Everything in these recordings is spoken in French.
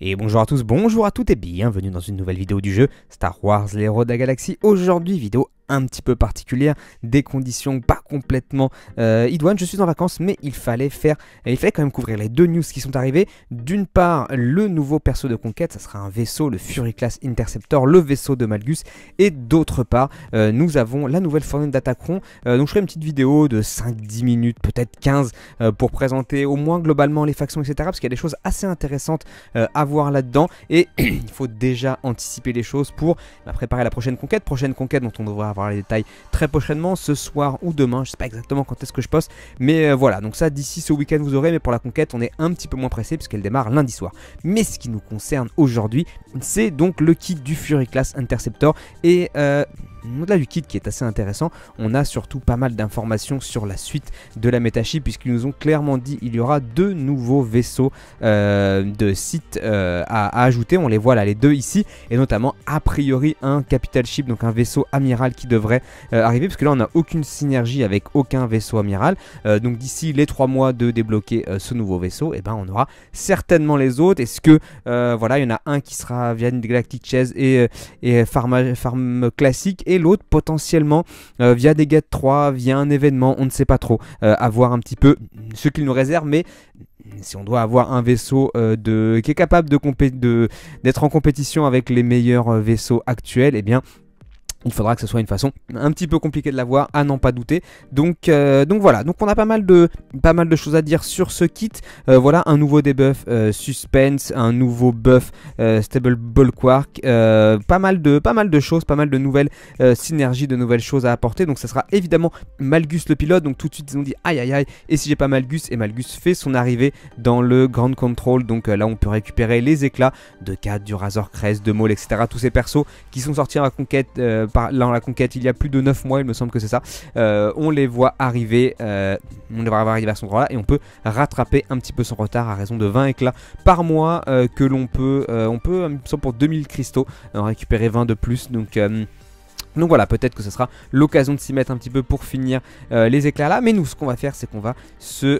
Et bonjour à toutes et bienvenue dans une nouvelle vidéo du jeu Star Wars les Héros de la Galaxie. Aujourd'hui, vidéo un petit peu particulière, des conditions pas complètement idoines. Je suis en vacances, mais il fallait quand même couvrir les deux news qui sont arrivées. D'une part, le nouveau perso de conquête, ça sera un vaisseau, le Fury Class Interceptor, le vaisseau de Malgus. Et d'autre part, nous avons la nouvelle fournée de datacron. Donc je ferai une petite vidéo de 5-10 minutes, peut-être 15, pour présenter au moins globalement les factions, etc. Parce qu'il y a des choses assez intéressantes à voir là-dedans, et il faut déjà anticiper les choses pour préparer la prochaine conquête dont on devra avoir les détails très prochainement, ce soir ou demain, je sais pas exactement quand est-ce que je poste, mais voilà, donc ça d'ici ce week-end vous aurez, mais pour la conquête on est un petit peu moins pressé puisqu'elle démarre lundi soir. Mais ce qui nous concerne aujourd'hui, c'est donc le kit du Fury Class Interceptor, et au-delà du kit qui est assez intéressant, on a surtout pas mal d'informations sur la suite de la Metaship, puisqu'ils nous ont clairement dit il y aura deux nouveaux vaisseaux de Sith à ajouter. On les voit là, les deux ici, et notamment a priori un Capital Ship, donc un vaisseau amiral qui devrait arriver, parce que là on n'a aucune synergie avec aucun vaisseau amiral. Donc d'ici les 3 mois de débloquer ce nouveau vaisseau, et ben on aura certainement les autres. Est-ce que voilà, il y en a un qui sera via une Galactic Chase et Farm classique, et l'autre potentiellement via des Gate 3, via un événement, on ne sait pas trop, à voir un petit peu ce qu'il nous réserve. Mais si on doit avoir un vaisseau qui est capable d'être en compétition avec les meilleurs vaisseaux actuels, eh bien il faudra que ce soit une façon un petit peu compliquée de l'avoir, à n'en pas douter. Donc voilà, donc on a pas mal de choses à dire sur ce kit. Voilà, un nouveau debuff suspense, un nouveau buff Stable Bulwark, pas mal de choses, pas mal de nouvelles synergies, de nouvelles choses à apporter. Donc ça sera évidemment Malgus le pilote, donc tout de suite ils ont dit aïe aïe aïe, et si j'ai pas Malgus, et Malgus fait son arrivée dans le Grand Control. Donc là on peut récupérer les éclats de 4, du Razor Crest, de Maul, etc. Tous ces persos qui sont sortis à la conquête, dans la conquête il y a plus de 9 mois il me semble que c'est ça, on les voit arriver à son endroit là, et on peut rattraper un petit peu son retard à raison de 20 éclats par mois que l'on peut, pour 2000 cristaux en récupérer 20 de plus. Donc voilà, peut-être que ce sera l'occasion de s'y mettre un petit peu pour finir les éclats là. Mais nous, ce qu'on va faire, c'est qu'on va se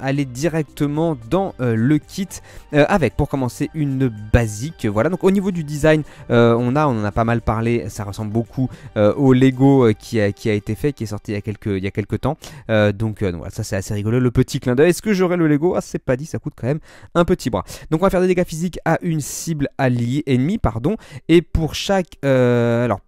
aller directement dans le kit avec, pour commencer, une basique. Voilà, donc au niveau du design, on en a pas mal parlé. Ça ressemble beaucoup au Lego qui a été fait, qui est sorti il y a quelques temps. Donc voilà, ça c'est assez rigolo, le petit clin d'œil. Est-ce que j'aurai le Lego? Ah, c'est pas dit, ça coûte quand même un petit bras. Donc on va faire des dégâts physiques à une cible alliée, ennemie, pardon. Et pour chaque... alors,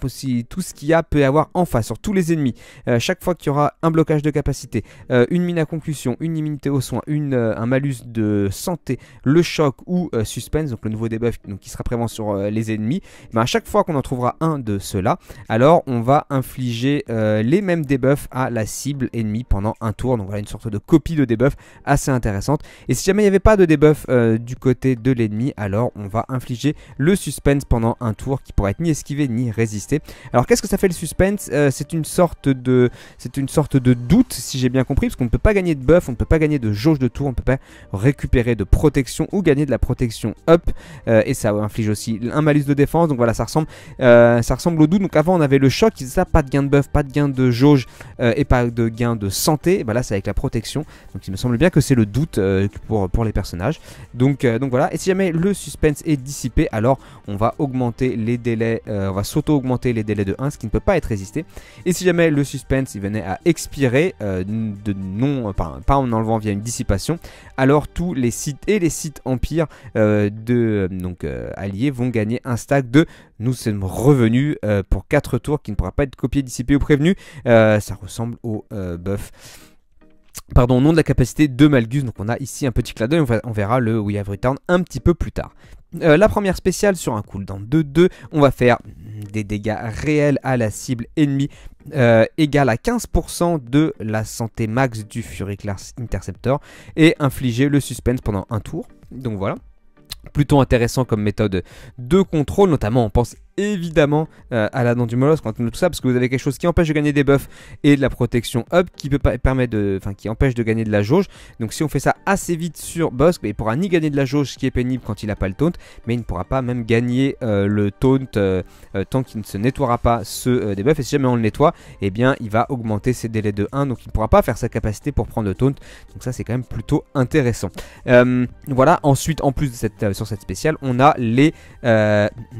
tout ce qu'il y a peut avoir en face, sur tous les ennemis, chaque fois qu'il y aura un blocage de capacité, une mine à concussion, une immunité aux soins, un malus de santé, le choc ou suspense, donc le nouveau debuff qui sera prévent sur les ennemis, ben à chaque fois qu'on en trouvera un de ceux-là, alors on va infliger les mêmes debuffs à la cible ennemie pendant un tour. Donc voilà, une sorte de copie de debuff assez intéressante. Et si jamais il n'y avait pas de debuff du côté de l'ennemi, alors on va infliger le suspense pendant un tour, qui pourra être ni esquivé ni résisté. Alors qu'est-ce que ça fait le suspense? C'est une sorte de doute, si j'ai bien compris, parce qu'on ne peut pas gagner de buff, on ne peut pas gagner de jauge de tour, on ne peut pas récupérer de protection ou gagner de la protection up, et ça inflige aussi un malus de défense. Donc voilà, ça ressemble au doute. Donc avant on avait le choc, ils disaient pas de gain de buff, pas de gain de jauge et pas de gain de santé. Et ben là c'est avec la protection, donc il me semble bien que c'est le doute pour les personnages. Donc voilà, et si jamais le suspense est dissipé, alors on va augmenter les délais, on va s'auto-augmenter les délais de 1, ce qui ne peut pas être résisté. Et si jamais le suspense il venait à expirer, pas en enlevant via une dissipation, alors tous les Sith et les Sith Empire alliés vont gagner un stack de nous sommes revenus pour 4 tours, qui ne pourra pas être copié, dissipé ou prévenu. Ça ressemble au buff. Pardon, au nom de la capacité de Malgus. Donc on a ici un petit clin d'œil, on verra le We Have Returned un petit peu plus tard. La première spéciale sur un cooldown de 2, on va faire des dégâts réels à la cible ennemie égal à 15% de la santé max du Fury Class Interceptor, et infliger le suspense pendant un tour. Donc voilà, plutôt intéressant comme méthode de contrôle, notamment on pense évidemment à la dent du molosse quand on a tout ça, parce que vous avez quelque chose qui empêche de gagner des buffs et de la protection up qui peut permettre de, qui empêche de gagner de la jauge. Donc si on fait ça assez vite sur boss, il pourra ni gagner de la jauge, ce qui est pénible quand il n'a pas le taunt, mais il ne pourra pas même gagner le taunt tant qu'il ne se nettoiera pas ce debuff. Et si jamais on le nettoie, eh bien il va augmenter ses délais de 1, donc il ne pourra pas faire sa capacité pour prendre le taunt. Donc ça c'est quand même plutôt intéressant. Voilà, ensuite en plus de cette, sur cette spéciale, on a les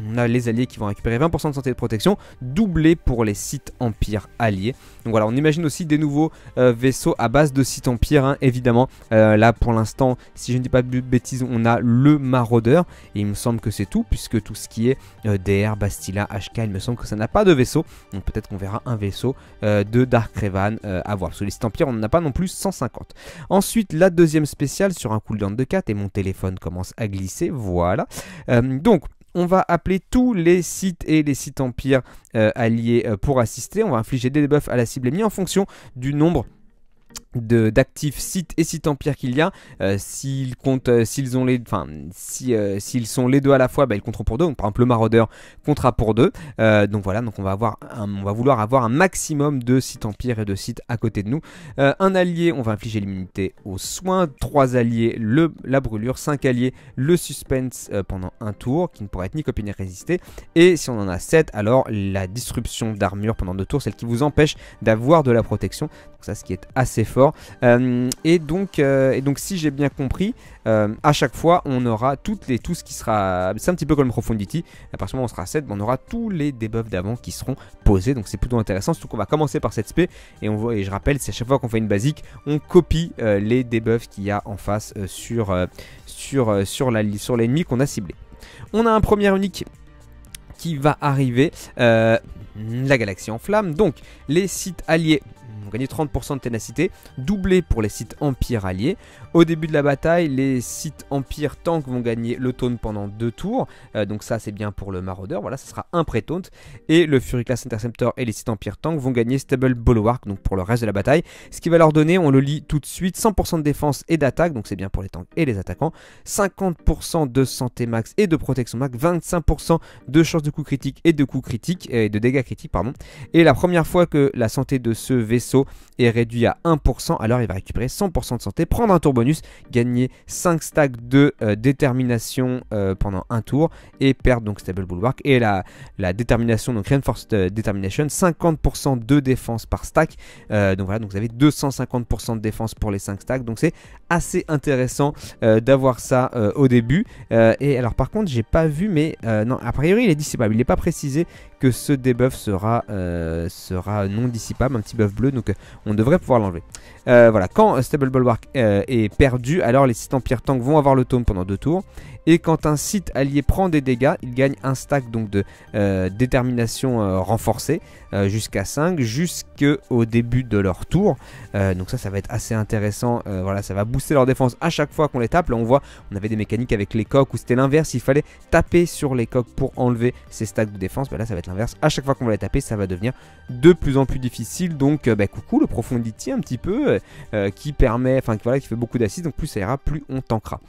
alliés qui vont récupérer 20% de santé de protection, doublé pour les Sith Empire alliés. Donc voilà, on imagine aussi des nouveaux vaisseaux à base de Sith Empire, hein, évidemment. Là pour l'instant, si je ne dis pas de bêtises, on a le Maraudeur, et il me semble que c'est tout, puisque tout ce qui est DR, Bastila, HK, il me semble que ça n'a pas de vaisseau. Donc peut-être qu'on verra un vaisseau de Dark Revan à voir, parce que les Sith Empire on n'en a pas non plus 150. Ensuite la deuxième spéciale sur un cooldown de 4, et mon téléphone commence à glisser, voilà. Donc on va appeler tous les Sith et les Sith Empire alliés pour assister. On va infliger des debuffs à la cible ennemie en fonction du nombre d'actifs Sith et Sith Empire qu'il y a. S'ils comptent, s'ils ont les, s'ils sont les deux à la fois, ils compteront pour deux. Donc, par exemple, le Maraudeur comptera pour deux. Donc voilà, donc on va vouloir avoir un maximum de Sith Empire et de Sith à côté de nous. Un allié, on va infliger l'immunité aux soins. 3 alliés, la brûlure. 5 alliés, le suspense pendant un tour, qui ne pourra être ni copié ni résisté. Et si on en a 7, alors la disruption d'armure pendant 2 tours, celle qui vous empêche d'avoir de la protection. Donc ça, ce qui est assez fort. Et donc si j'ai bien compris, à chaque fois on aura tout ce qui sera, c'est un petit peu comme Profundity, à partir du moment où on sera à 7, on aura tous les debuffs d'avant qui seront posés, donc c'est plutôt intéressant, surtout qu'on va commencer par cette spé, et je rappelle, c'est à chaque fois qu'on fait une basique, on copie les debuffs qu'il y a en face sur l'ennemi qu'on a ciblé. On a un premier unique qui va arriver, la galaxie en flamme, donc les Sith alliés vont gagner 30% de ténacité, doublé pour les Sith Empire alliés. Au début de la bataille, les Sith Empire tank vont gagner le taunt pendant 2 tours. Donc ça c'est bien pour le Maraudeur, voilà, ça sera un pré-taunt. Et le Fury Class Interceptor et les Sith Empire tank vont gagner Stable Bulwark, donc pour le reste de la bataille. Ce qui va leur donner, on le lit tout de suite, 100% de défense et d'attaque, donc c'est bien pour les tanks et les attaquants. 50% de santé max et de protection max, 25% de chance de coup critique et de dégâts critiques, pardon. Et la première fois que la santé de ce vaisseau est réduit à 1%, alors il va récupérer 100% de santé, prendre un tour bonus, gagner 5 stacks de détermination pendant un tour et perdre donc Stable Bulwark. Et la détermination, donc Reinforced Determination, 50% de défense par stack, donc voilà, donc vous avez 250% de défense pour les 5 stacks, donc c'est assez intéressant d'avoir ça au début. Et alors par contre j'ai pas vu, mais non, a priori il est dissipable, il n'est pas précisé que ce debuff sera non dissipable, un petit buff bleu, donc on devrait pouvoir l'enlever. Voilà, quand Stable Bulwark est perdu, alors les Sith Empire tank vont avoir le taunt pendant 2 tours, et quand un Sith allié prend des dégâts, il gagne un stack donc de détermination renforcée jusqu'à 5, jusqu'au début de leur tour. Donc ça va être assez intéressant, voilà, ça va booster leur défense à chaque fois qu'on les tape. Là on voit, on avait des mécaniques avec les coques où c'était l'inverse, il fallait taper sur les coques pour enlever ces stacks de défense, là ça va être l'inverse, à chaque fois qu'on va les taper ça va devenir de plus en plus difficile. Donc coucou le Profundity un petit peu, qui permet, qui fait beaucoup d'assises, donc plus ça ira, plus on tankera.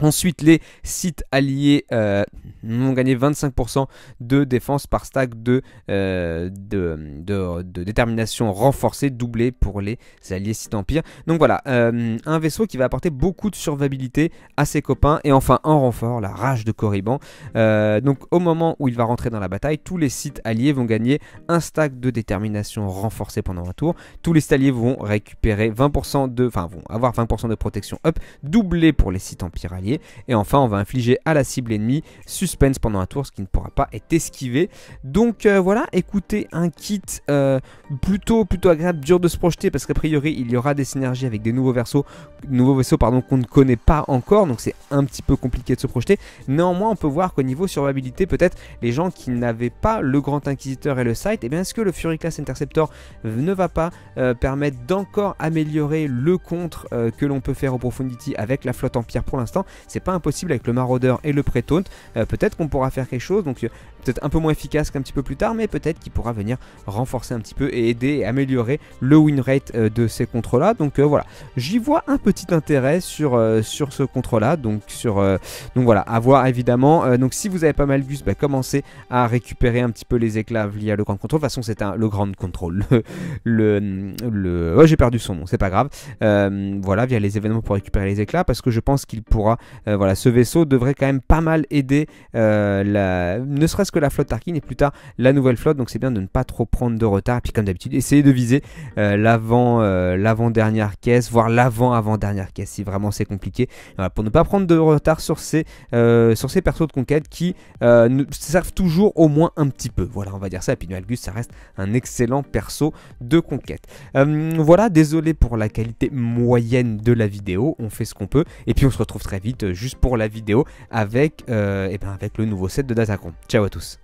Ensuite les Sith alliés ont gagné 25% de défense par stack de détermination renforcée, doublée pour les alliés Sith Empire. Donc voilà, un vaisseau qui va apporter beaucoup de survivabilité à ses copains. Et enfin en renfort, la rage de Corriban. Donc au moment où il va rentrer dans la bataille, tous les Sith alliés vont gagner un stack de détermination renforcée pendant un tour. Tous les Sith alliés vont récupérer 20% de, vont avoir 20% de protection up, doublée pour les Sith Empire alliés. Et enfin on va infliger à la cible ennemie suspense pendant un tour, ce qui ne pourra pas être esquivé. Donc voilà, écoutez, un kit plutôt agréable, dur de se projeter parce qu'a priori il y aura des synergies avec des nouveaux vaisseaux qu'on ne connaît pas encore, donc c'est un petit peu compliqué de se projeter. Néanmoins on peut voir qu'au niveau survivabilité, peut-être les gens qui n'avaient pas le Grand Inquisiteur et le Scythe, et bien est-ce que le Fury Class Interceptor ne va pas permettre d'encore améliorer le contre que l'on peut faire au Profundity avec la flotte en pierre pour l'instant. c'est pas impossible avec le maraudeur et le pré-taunt. Peut-être qu'on pourra faire quelque chose, donc peut-être un peu moins efficace qu'un petit peu plus tard, mais peut-être qu'il pourra venir renforcer un petit peu et aider et améliorer le win rate de ces contrôles là. Donc voilà, j'y vois un petit intérêt sur ce contrôle là, donc voilà, à voir évidemment. Donc si vous avez pas Malgus, bah, commencez à récupérer un petit peu les éclats via le grand contrôle. De toute façon c'est le grand contrôle, oh, j'ai perdu son nom, c'est pas grave. Voilà, via les événements pour récupérer les éclats, parce que je pense qu'il pourra, voilà, ce vaisseau devrait quand même pas mal aider ne serait-ce que la flotte Tarkin et plus tard la nouvelle flotte, donc c'est bien de ne pas trop prendre de retard. Et puis comme d'habitude, essayez de viser l'avant-dernière caisse, voire l'avant-avant-dernière caisse si vraiment c'est compliqué, voilà, pour ne pas prendre de retard sur ces persos de conquête qui servent toujours au moins un petit peu, voilà, on va dire ça. Et puis Malgus, ça reste un excellent perso de conquête. Voilà, désolé pour la qualité moyenne de la vidéo, on fait ce qu'on peut, et puis on se retrouve très vite juste pour la vidéo avec, avec le nouveau set de datacron. Ciao à tous.